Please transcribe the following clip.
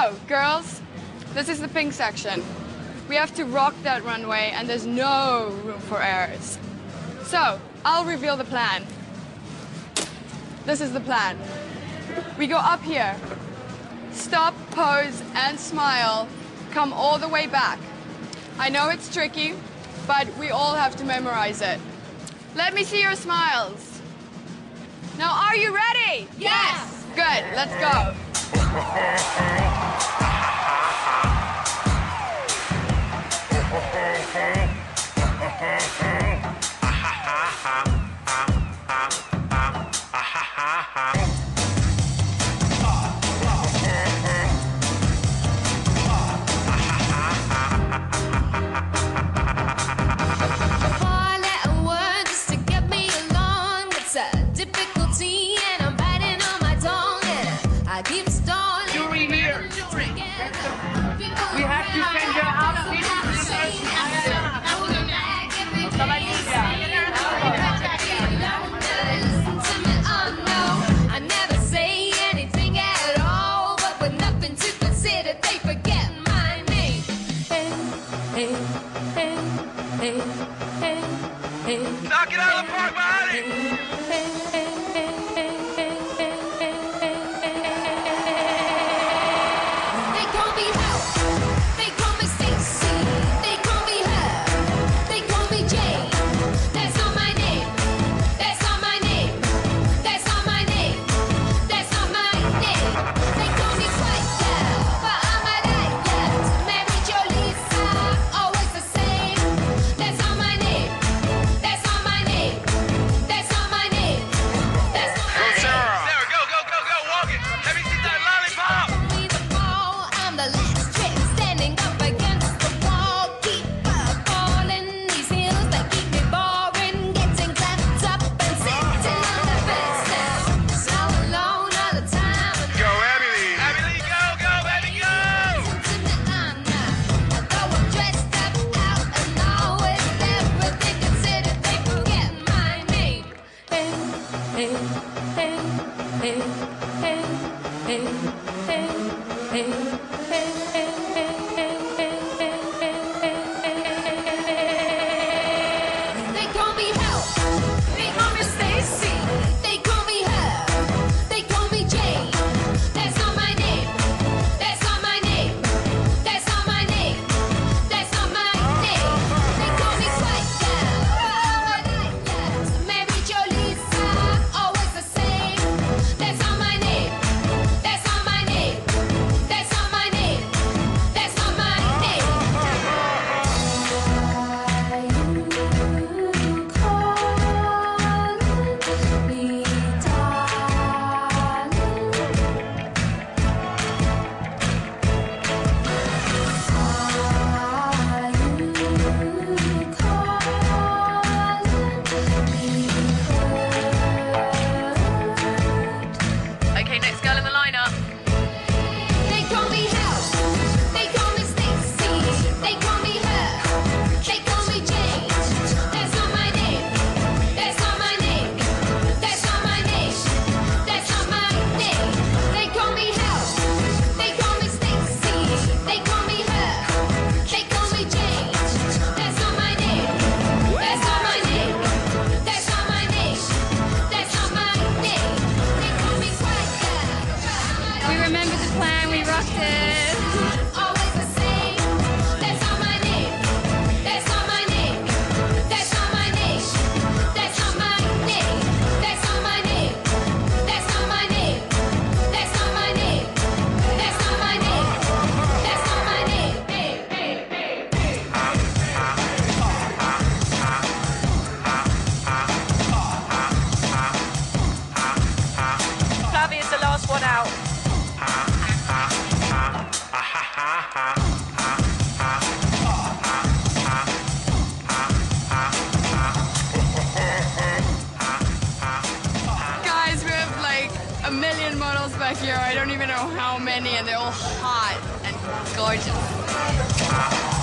So, girls, this is the pink section. We have to rock that runway, and there's no room for errors. So, I'll reveal the plan. This is the plan. We go up here, stop, pose, and smile, come all the way back. I know it's tricky, but we all have to memorize it. Let me see your smiles. Now, are you ready? Yes! Good, let's go. Knock it out of the park, buddy! Here, I don't even know how many, and they're all hot and gorgeous.